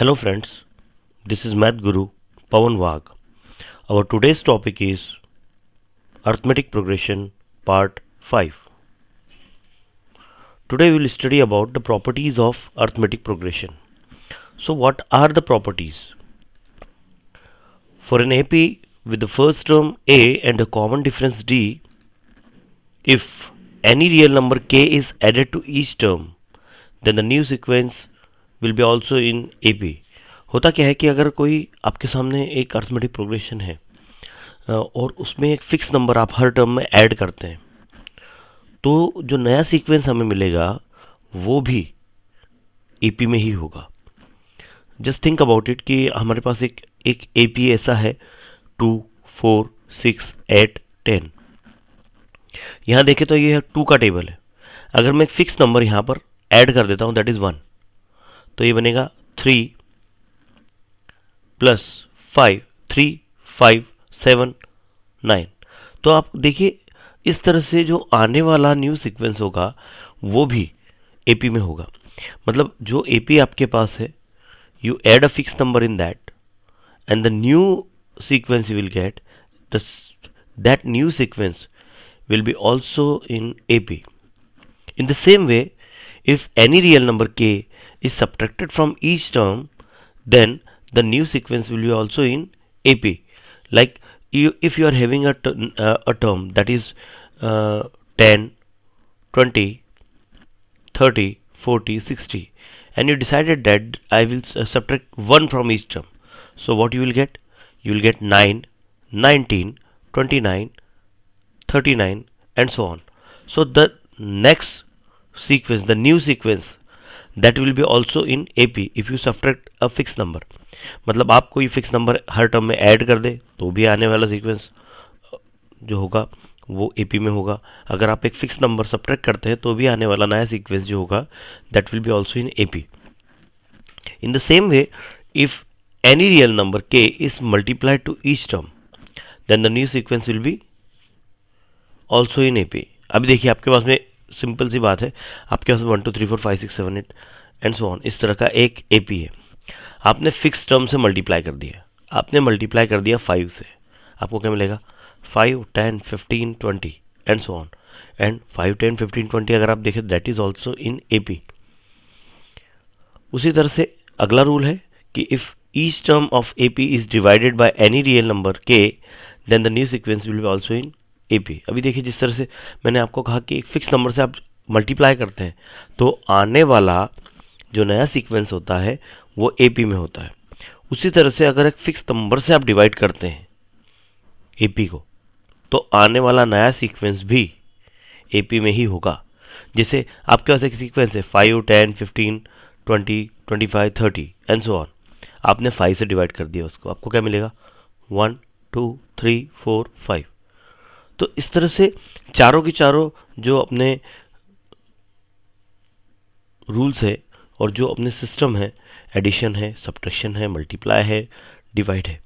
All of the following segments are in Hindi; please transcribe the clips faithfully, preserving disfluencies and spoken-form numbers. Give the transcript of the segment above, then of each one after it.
Hello friends, this is Math Guru Pawan Wagh. Our today's topic is Arithmetic Progression Part five. Today we will study about the properties of arithmetic progression. So what are the properties? For an A P with the first term A and a common difference D, if any real number K is added to each term, then the new sequence will be also in A P. होता क्या है कि अगर कोई आपके सामने एक अर्थमेटिक प्रोग्रेशन है और उसमें एक फिक्स नंबर आप हर टर्म में ऐड करते हैं, तो जो नया सीक्वेंस हमें मिलेगा वो भी A P में ही होगा. जस्ट थिंक अबाउट इट कि हमारे पास एक एक A P ऐसा है two, four, six, eight, ten. यहाँ देखें तो ये है टू का टेबल है. अगर मैं एक फिक्स नंबर यहाँ पर ऐड कर देता हूँ दैट इज़ वन, तो ये बनेगा three plus five, three, five, seven, nine. तो आप देखिए इस तरह से जो आने वाला न्यू सीक्वेंस होगा वो भी A P में होगा. मतलब जो A P आपके पास है, you add a fix number in that and the new sequence you will get, that new sequence will be also in A P. In the same way, if any real number K is subtracted from each term, then the new sequence will be also in A P. Like you, if you are having a, uh, a term that is uh, ten, twenty, thirty, forty, sixty, and you decided that I will uh, subtract one from each term. So what you will get? You will get nine, nineteen, twenty-nine, thirty-nine and so on. So the next sequence, the new sequence, that will be also in A P if you subtract a fixed number. मतलब आप कोई फिक्स नंबर हर टर्म में ऐड कर दे तो भी आने वाला सीक्वेंस जो होगा वो A P में होगा. अगर आप एक फिक्स नंबर सब्ट्रैक्ट करते हैं तो भी आने वाला नया सीक्वेंस जो होगा that will be also in A P. In the same way, if any real number K is multiplied to each term, then the new sequence will be also in A P. अभी देखिए आपके पास में सिंपल सी बात है, आपके पास one two three four five six seven eight and so on, इस तरह का एक A P है. आपने फिक्स टर्म से मल्टीप्लाई कर दिया, आपने मल्टीप्लाई कर दिया फाइव से, आपको क्या मिलेगा? Five, ten, fifteen, twenty and so on. And five, ten, fifteen, twenty अगर आप देखें that is also in A P. उसी तरह से अगला रूल है कि if each term of A P is divided by any real number K, then the new sequence will be also in A P. अभी देखिए जिस तरह से मैंने आपको कहा कि एक फिक्स नंबर से आप मल्टीप्लाई करते हैं तो आने वाला जो नया सीक्वेंस होता है वो A P में होता है. उसी तरह से अगर एक फिक्स नंबर से आप डिवाइड करते हैं A P को, तो आने वाला नया सीक्वेंस भी A P में ही होगा. जैसे आपके पास एक सीक्वेंस है five, ten, fifteen, twenty, twenty five, thirty and so on. आपने फाइव से डिवाइड कर दिया उसको, आपको क्या मिलेगा? One, two, three, four, five. तो इस तरह से चारों की चारों जो अपने रूल्स है और जो अपने सिस्टम है, एडिशन है, सब्ट्रैक्शन है, मल्टीप्लाई है, डिवाइड है,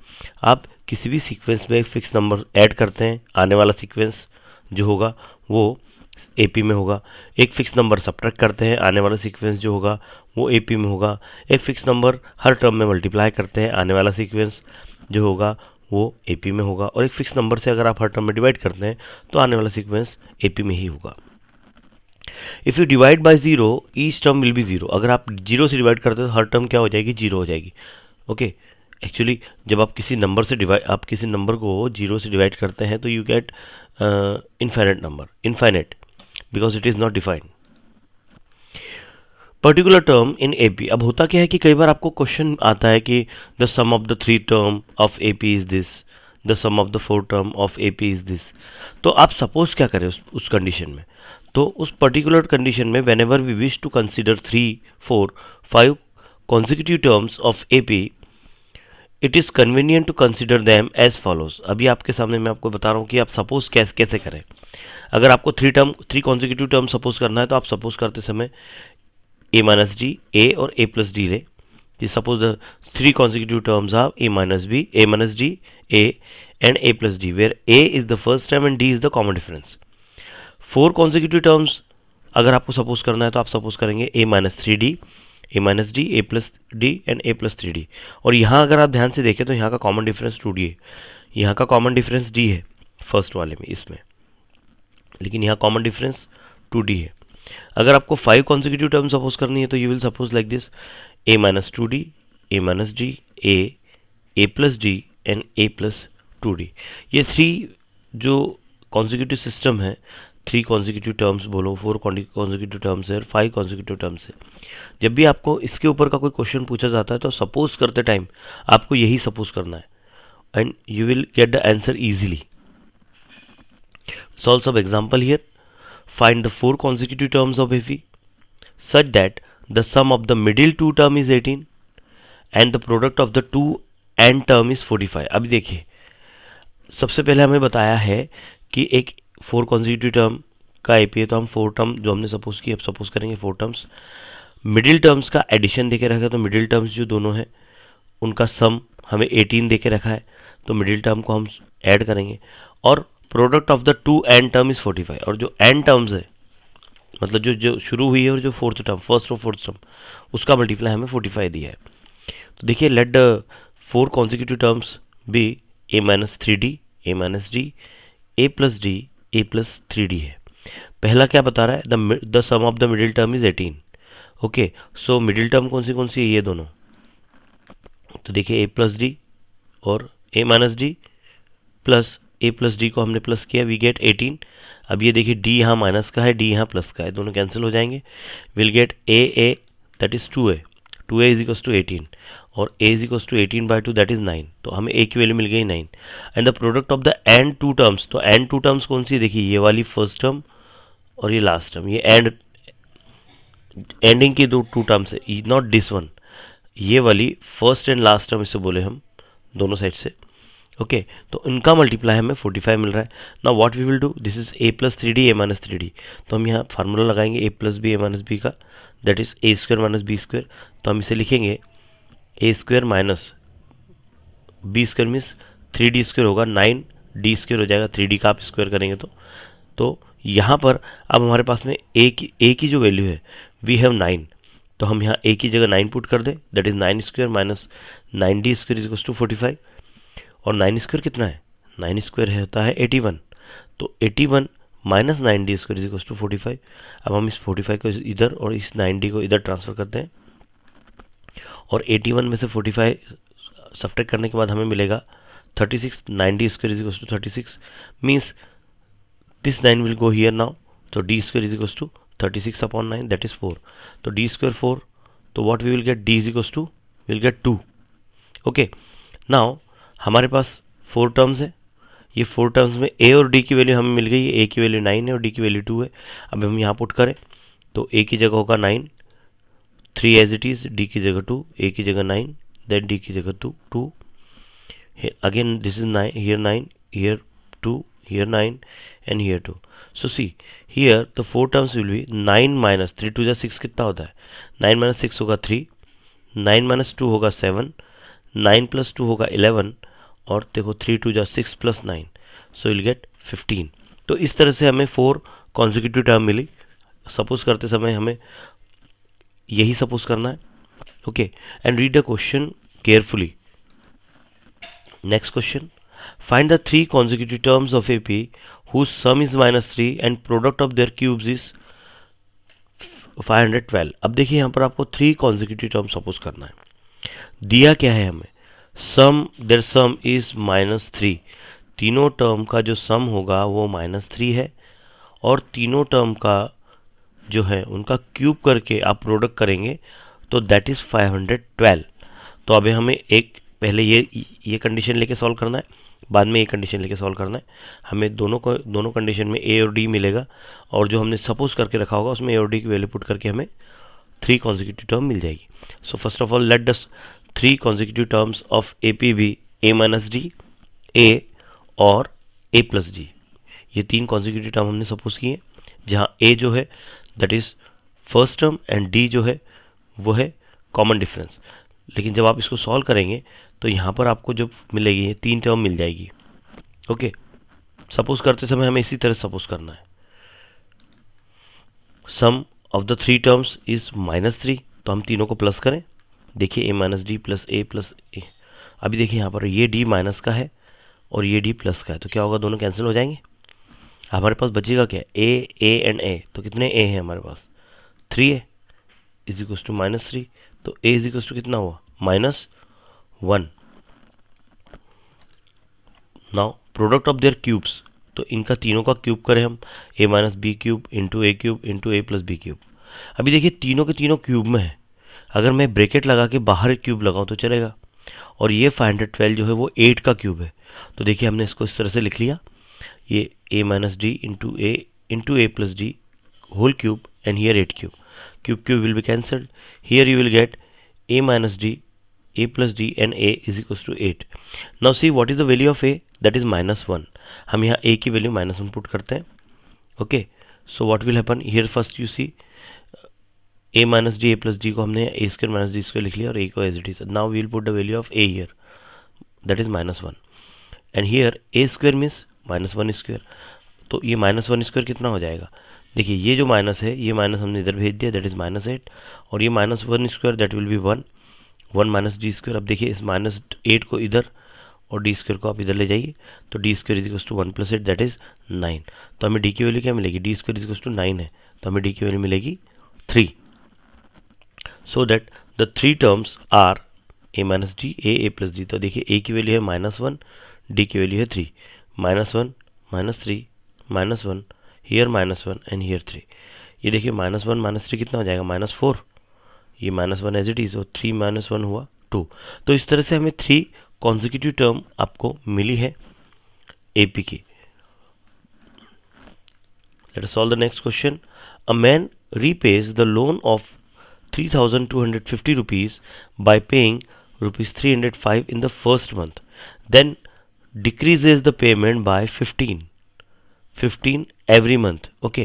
आप किसी भी सीक्वेंस में एक फिक्स नंबर ऐड करते हैं, आने वाला सीक्वेंस जो होगा वो A P में होगा. एक फिक्स नंबर सब्ट्रैक्ट करते हैं, आने वाला सीक्वेंस जो होगा वो A P में होगा. एक फिक्स नंबर हर टर्म में मल्टीप्लाई करते हैं, आने वाला सीक्वेंस जो होगा वो A P में होगा. और एक फिक्स नंबर से अगर आप हर टर्म में डिवाइड करते हैं तो आने वाला सीक्वेंस A P में ही होगा. If you divide by zero, each term will be zero. अगर आप जीरो से डिवाइड करते हो तो हर टर्म क्या हो जाएगी? जीरो हो जाएगी. ओके, एक्चुअली जब आप किसी नंबर से डिवाइड आप किसी नंबर को जीरो से डिवाइड करते हैं तो you get infinite number, infinite, because it is not defined particular term in A P. अब होता क्या है कि कई बार आपको क्वेश्चन आता है कि the sum of the three term of A P is this, the sum of the four term of A P is this. तो आप सपोज क्या करें उस उस कंडीशन में? तो उस पर्टिकुलर कंडीशन में whenever we wish to consider three four five consecutive terms of A P, it is convenient to consider them as follows. अभी आपके सामने मैं आपको बता रहा हूँ कि आप सपोज कैसे कैसे करें. अगर आपको three term three consecutive term suppose करना है तो आप सपोज करते समय A minus D, A और A plus D ले. Suppose the three consecutive terms are A minus B, A minus D, A and A plus D, where A is the first term and D is the common difference. Four consecutive terms अगर आपको suppose करना है तो आप suppose करेंगे A minus three D, a minus d, a plus d and a plus three D. और यहाँ अगर आप ध्यान से देखें तो यहाँ का कॉमन डिफरेंस टू डी है, यहाँ का कॉमन डिफरेंस d है फर्स्ट वाले में इसमें, लेकिन यहाँ कॉमन डिफरेंस टू डी है। अगर आपको फाइव कॉन्सिक्यूटिव टर्म सपोज करनी है तो you will suppose like this, a minus two D, a minus D, a, a plus D and a plus two D. ये थ्री जो कॉन्सिक्यूटिव सिस्टम है, थ्री कॉन्जिक्यूटिव टर्म्स बोलो, फोर कॉन्जिक्यूटिव टर्म्स है और फाइव कॉन्जिक्यूटिव टर्म्स है। जब भी आपको इसके ऊपर का कोई क्वेश्चन पूछा जाता है तो सपोज करते टाइम आपको यही सपोज करना है and you will get the answer easily. Solve some example here. Find the four consecutive terms of F such that the sum of the middle two term is eighteen and the product of the two end term is forty five. अभी देखिए, सबसे पहले हमें बताया है कि एक फोर कॉन्जिक्यूटिव टर्म का ए पी है, तो हम फोर टर्म जो हमने सपोज की अब सपोज करेंगे फोर टर्म्स। मिडिल टर्म्स का एडिशन देके रखा है तो मिडिल टर्म्स जो दोनों हैं उनका सम हमें एटीन देके रखा है तो मिडिल टर्म को हम ऐड करेंगे। और product of the two end term is forty five, और जो एंड टर्म्स है मतलब जो जो शुरू हुई है और जो फोर्थ टर्म फर्स्ट और फोर्थ टर्म उसका मल्टीप्लाई हमें फोर्टी फाइव दिया है। तो देखिए, let the four consecutive terms be A minus three D, A minus D, A plus D, A plus three D है। पहला क्या बता रहा है, the the sum of the middle term is eighteen. Okay, so middle term कौन सी कौन सी है, ये दोनों। तो देखिए ए प्लस डी और A minus D plus A plus D को हमने प्लस किया, वी गेट एटीन। अब ये देखिए डी यहाँ माइनस का है, डी यहाँ प्लस का है, दोनों कैंसिल हो जाएंगे, will get A A that is two A, two A is equals to eighteen और a is equals to eighteen by two that is nine. तो हमें a की वैल्यू मिल गई nine and the product of the end two terms. तो एंड टू टर्म्स कौन सी है, देखिए ये वाली फर्स्ट टर्म और ये लास्ट टर्म, ये एंड एंडिंग की दो टू टर्म्स है, नॉट दिस वन, ये वाली फर्स्ट एंड लास्ट टर्म इसे बोले हम दोनों साइड से। ओके okay, तो इनका मल्टीप्लाई हमें फोर्टी फाइव मिल रहा है ना। What we will do, this is a plus three D, A minus three D, तो हम यहाँ फार्मूला लगाएंगे a plus B, A minus B का that is A square minus B square. तो हम इसे लिखेंगे A square minus B square means three D square होगा, नाइन डी स्क्वायर हो जाएगा, थ्री डी का आप स्क्वायर करेंगे तो तो यहाँ पर अब हमारे पास में ए की ए की जो वैल्यू है वी हैव नाइन, तो हम यहाँ ए की जगह नाइन पुट कर दें that is nine square minus nine D square is equals to forty five. और नाइन स्क्वायर कितना है, नाइन स्क्वायर होता है एटी वन, तो eighty one minus nine D square is equals to forty five. अब हम इस फोर्टी फाइव को इधर और इस नाइन डी को इधर ट्रांसफर करते हैं और एटी वन में से फोर्टी फाइव सब्ट्रैक्ट करने के बाद हमें मिलेगा thirty six, ninety square is equals to thirty six means this nine will go here now. तो D square is equals to thirty six upon nine that is four, तो डी स्क्वायर फोर, तो what we will get, D is equals to will get two. Okay, now हमारे पास फोर टर्म्स है, ये फोर टर्म्स में ए और डी की वैल्यू हमें मिल गई है, ए की वैल्यू नाइन है और डी की वैल्यू टू है। अब हम यहाँ पुट करें तो ए की जगह होगा nine, three as it is, D की जगह टू, ए की जगह नाइन, देन डी की जगह two, two again this is nine, here nine, here two, here nine and here two. So see here the four terms will be nine minus three two या सिक्स कितना होता है, नाइन माइनस सिक्स होगा थ्री, नाइन माइनस टू होगा सेवन, नाइन प्लस टू होगा इलेवन और देखो थ्री टू या six plus nine, so will get fifteen. तो इस तरह से हमें फोर कॉन्जिक्यूटिव टर्म मिली। सपोज करते समय हमें यही सपोज करना है। Okay and read the question carefully. Next question, find the three consecutive terms of A P whose sum is minus three and product of their cubes is five hundred twelve. अब देखिए यहाँ पर आपको थ्री कॉन्जिक्यूटिव टर्म सपोज करना है, दिया क्या है हमें, sum, their sum is minus three, तीनों टर्म का जो सम होगा वो माइनस थ्री है और तीनों टर्म का जो है उनका क्यूब करके आप प्रोडक्ट करेंगे तो that is five hundred twelve. तो अभी हमें एक पहले ये ये कंडीशन लेके सॉल्व करना है, बाद में ये कंडीशन लेके सॉल्व करना है। हमें दोनों को दोनों कंडीशन में ए और डी मिलेगा और जो हमने सपोज करके रखा होगा उसमें ए और डी की वैल्यू पुट करके हमें थ्री कॉन्जिक्यूटिव टर्म मिल जाएगी। So first of all let the three consecutive terms of A P be A minus D, A और ए प्लस डी, ये तीन कॉन्जिक्यूटिव टर्म हमने सपोज किए जहाँ ए जो है that is first term and D जो है वो है कॉमन डिफरेंस। लेकिन जब आप इसको सॉल्व करेंगे तो यहाँ पर आपको जो मिलेगी ये तीन टर्म मिल जाएगी। ओके, सपोज करते समय हमें इसी तरह सपोज करना है, sum of the three terms is minus three तो हम तीनों को प्लस करें। देखिए ए minus D plus A plus ए, अभी देखिए यहाँ पर ये डी माइनस का है और ये डी प्लस का है, तो क्या होगा, दोनों कैंसिल हो जाएंगे। हमारे पास बचेगा क्या, ए ए एंड ए, तो कितने ए हैं हमारे पास, three A is equal to minus three, तो ए इज इक्व टू कितना हुआ, minus one. Now product of their cubes, तो इनका तीनों का क्यूब करें हम, ए माइनस बी क्यूब इंटू ए क्यूब इंटू ए प्लस बी क्यूब। अभी देखिए तीनों के तीनों क्यूब में है, अगर मैं ब्रैकेट लगा के बाहर क्यूब लगाऊं तो चलेगा, और ये फाइव हंड्रेड ट्वेल्व जो है वो एट का क्यूब है, तो देखिए हमने इसको इस तरह से लिख लिया, ये a minus D into A into A plus D whole cube and here eight cube, cube cube will be cancelled, here you will get a minus D A plus D and a is equal to eight. Now see what is the value of a, that is minus one, हम यहाँ a की वैल्यू माइनस वन पुट करते हैं। Okay, so what will happen here, first you see a minus D A plus D को हमने A square minus D square लिख लिया और a को as it is. Now we will put the value of a here, that is minus one, and here A square means minus one square, तो ये माइनस वन स्क्वेयर कितना हो जाएगा, देखिए ये जो माइनस है ये माइनस हमने इधर भेज दिया, दैट इज माइनस एट, और ये minus one square that will be one, one minus D square. अब देखिए इस माइनस एट को इधर और डी स्क्वायर को आप इधर ले जाइए, तो D square is equal to one plus eight that is nine, तो हमें डी की वैल्यू क्या मिलेगी, D square is equal to nine है, तो हमें डी की वैल्यू मिलेगी three. So that the three terms are A minus D A A plus D, तो देखिए ए की वैल्यू है माइनस वन, डी की वैल्यू है three, minus one minus three minus one, here minus one and here three. ये देखिए माइनस वन माइनस थ्री कितना हो जाएगा, माइनस फोर, ये minus one as it is, और थ्री माइनस वन हुआ टू। तो इस तरह से हमें थ्री कॉन्जिक्यूटिव टर्म आपको मिली है ए पी की। Let us solve the next question. A man repays the loan of three thousand two hundred fifty rupees by paying rupees three hundred five in the first month, then decreases the payment by fifteen every month. okay,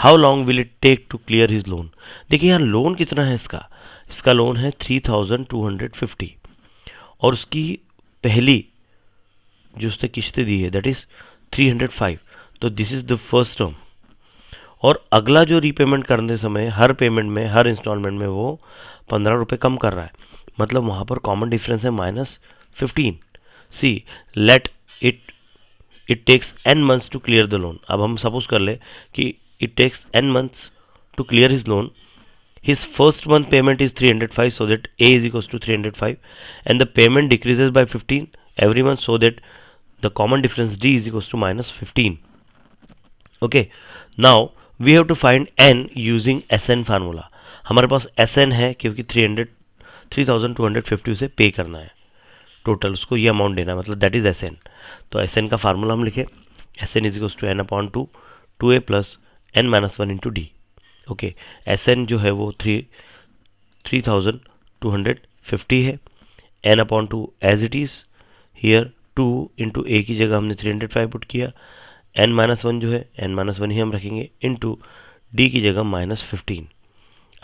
how long will it take to clear his loan? देखिए यहाँ लोन कितना है इसका, इसका लोन है three thousand two hundred fifty, और उसकी पहली जो उसने किश्तें दी है that is three hundred five, तो this is the first term, और अगला जो रीपेमेंट करने समय हर पेमेंट में हर इंस्टॉलमेंट में वो पंद्रह रुपये कम कर रहा है, मतलब वहाँ पर कॉमन डिफरेंस है minus fifteen. See let it it takes N months to clear the loan, अब हम सपोज कर ले कि it takes N months to clear his loan, his first month payment is three hundred five, so that A is equals to three hundred five and the payment decreases by fifteen every month, so that the common difference D is equals to minus fifteen. Okay, now we have to find N using S N formula, हमारे पास एस एन है क्योंकि three hundred three thousand two hundred fifty से पे करना है टोटल, उसको ये अमाउंट देना है, मतलब दैट इज एस एन, तो एस एन का फार्मूला हम लिखे, S N is equal to N upon two two A plus N minus one into D. Okay, S N जो है वो three three thousand two hundred fifty है, N upon two as it is, here two into ए की जगह हमने थ्री हंड्रेड फाइव पुट किया, एन माइनस वन जो है एन माइनस वन ही हम रखेंगे, इंटू डी की जगह माइनस फिफ्टीन।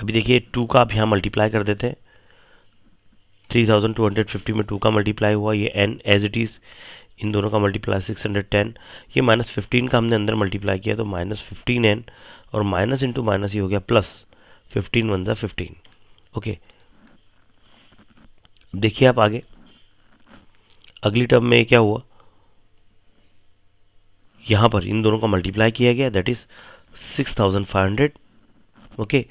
अभी देखिए टू का आप यहाँ मल्टीप्लाई कर देते हैं, three thousand two hundred fifty में टू का मल्टीप्लाई हुआ, ये n एज इट इज़, इन दोनों का मल्टीप्लाई सिक्स हंड्रेड टेन, ये माइनस फिफ्टीन का हमने अंदर मल्टीप्लाई किया तो माइनस फिफ्टीन एन, और माइनस इंटू माइनस ये हो गया प्लस, फिफ्टीन वन ज़ा फिफ्टीन। ओके, देखिए आप आगे अगली टर्म में क्या हुआ, यहाँ पर इन दोनों का मल्टीप्लाई किया गया that is six thousand five hundred. Okay,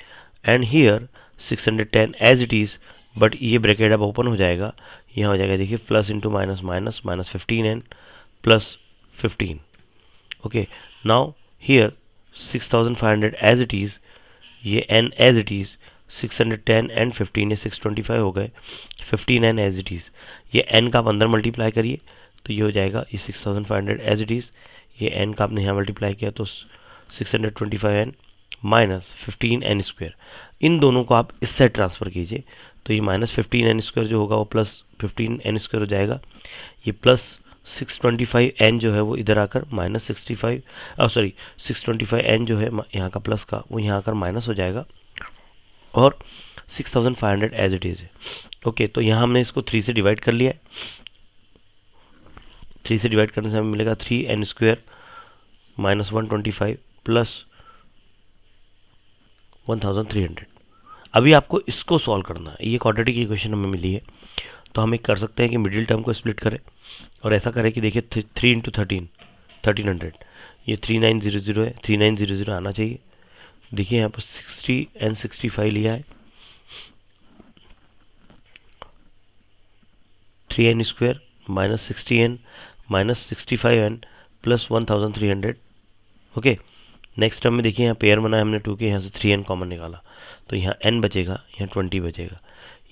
and here six hundred ten as it is, but ये ब्रैकेट अब ओपन हो जाएगा, यहाँ हो जाएगा देखिए plus into minus minus minus fifteen n plus fifteen. Okay, now here six thousand five hundred as it is, ये n as it is, six hundred ten n fifteen ये सिक्स ट्वेंटी फाइव हो गए, fifteen n as it is, ये एन का आप अंदर मल्टीप्लाई करिए तो ये हो जाएगा, ये six thousand five hundred as it is, ये एन का आपने यहाँ मल्टीप्लाई किया तो six hundred twenty five n minus fifteen n square, इन दोनों को आप इससे ट्रांसफ़र कीजिए तो ये माइनस फिफ्टीन एन स्क्वायर जो होगा वो प्लस फिफ्टीन एन स्क्वायर हो जाएगा, ये plus six twenty five n जो है वो इधर आकर minus sixty five sorry six twenty five n जो है यहाँ का प्लस का वो यहाँ आकर माइनस हो जाएगा, और six thousand five hundred as it is है। ओके, तो यहाँ हमने इसको थ्री से डिवाइड कर लिया है, थ्री से डिवाइड करने से हमें मिलेगा three n square minus one twenty five plus one thousand three hundred. अभी आपको इसको सॉल्व करना है। ये क्वाड्रेटिक इक्वेशन हमें मिली है, तो हम एक कर सकते हैं कि मिडिल टर्म को स्प्लिट करें और ऐसा करें कि देखिए three into thirteen thirteen hundred ये थ्री नाइन ज़ीरो ज़ीरो है, थ्री नाइन ज़ीरो ज़ीरो आना चाहिए। देखिए यहाँ पर सिक्सटी एंड सिक्सटी फाइव लिया है, three n square minus sixty n minus sixty five n plus one thousand three hundred. Okay, next term में देखिए यहाँ पेयर बनाया हमने टू के, यहाँ से थ्री एन कॉमन निकाला तो यहाँ एन बचेगा, यहाँ ट्वेंटी बचेगा,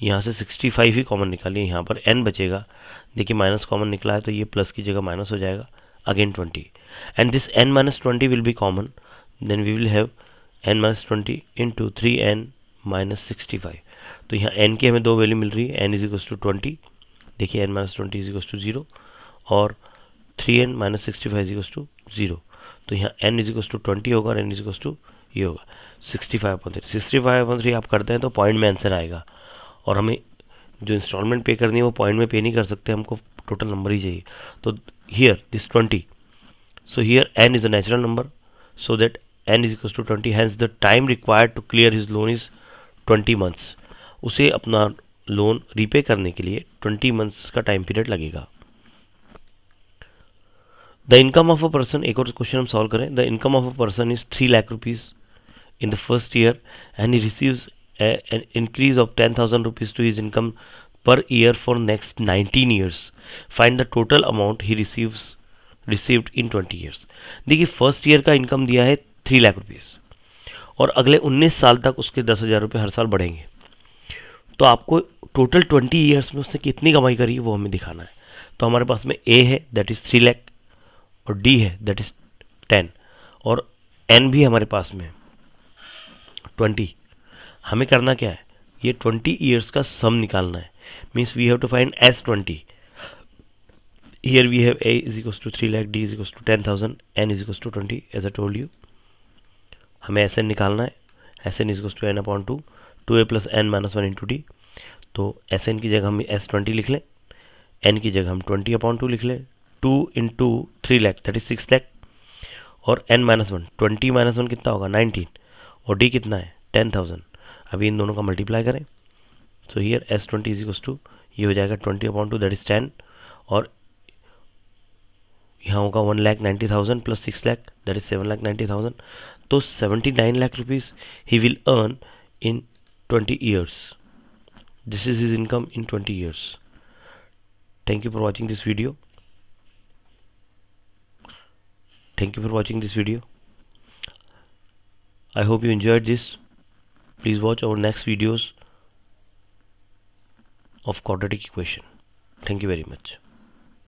यहाँ से सिक्सटी फाइव ही कॉमन निकालिए, यहाँ पर एन बचेगा। देखिए माइनस कॉमन निकला है तो ये प्लस की जगह माइनस हो जाएगा, again twenty, and this n minus twenty will be common, then we will have n minus twenty into three n minus sixty five. तो यहाँ एन की हमें दो वैल्यू मिल रही है, n is equals to twenty, देखिए n minus twenty is equals to zero, और three n minus sixty five is equals to zero. तो यहाँ n is equals to twenty होगा और एन इज इक्वल्स टू ये होगा sixty five upon three. Sixty five upon three आप करते हैं तो पॉइंट में आंसर आएगा, और हमें जो इंस्टॉलमेंट पे करनी है वो पॉइंट में पे नहीं कर सकते, हमको टोटल नंबर ही चाहिए। तो here this twenty, so here n is a natural number, so that n is equals to twenty, hence the time required to clear his loan is twenty months. उसे अपना लोन रीपे करने के लिए ट्वेंटी मंथ्स का टाइम पीरियड लगेगा। The income of a person, एक और क्वेश्चन हम सॉल्व करें। The income of a person is three lakh rupees in the first year and he receives an increase of ten thousand rupees to his income per year for next nineteen years. Find the total amount he receives received in twenty years. देखिए फर्स्ट ईयर का इनकम दिया है थ्री लाख रुपीज़ और अगले उन्नीस साल तक उसके दस हज़ार रुपये हर साल बढ़ेंगे, तो आपको टोटल ट्वेंटी ईयर्स में उसने कितनी कमाई करी वो हमें दिखाना है। तो हमारे पास में ए है दैट इज़ थ्री लाख और डी है दैट इज़ टेन और एन भी हमारे पास में ट्वेंटी। हमें करना क्या है, ये ट्वेंटी ईयर्स का सम निकालना है, means we have to find s twenty. Here we have a is equals to three lakh, d is equals to ten thousand, n is equals to twenty, as I told you. हमें एस एन निकालना है, s N is equals to N upon two, two A plus N minus one into d. तो एस एन की जगह हम एस ट्वेंटी लिख लें, एन की जगह हम ट्वेंटी अपॉन टू लिख लें, two into three lakh that is six lakh और n minus one, twenty minus one कितना होगा नाइनटीन और डी कितना है टेन थाउजेंड। अभी इन दोनों का मल्टीप्लाई करें, so here s twenty is equals to ये हो जाएगा twenty upon two that is ten और यहाँ होगा one lakh ninety thousand plus six lakh that is seven lakh ninety thousand. तो seventy nine lakh rupees he will earn in twenty years, this is his income in twenty years. Thank you for watching this video thank you for watching this video I hope you enjoyed this. Please watch our next videos of quadratic equation. Thank you very much.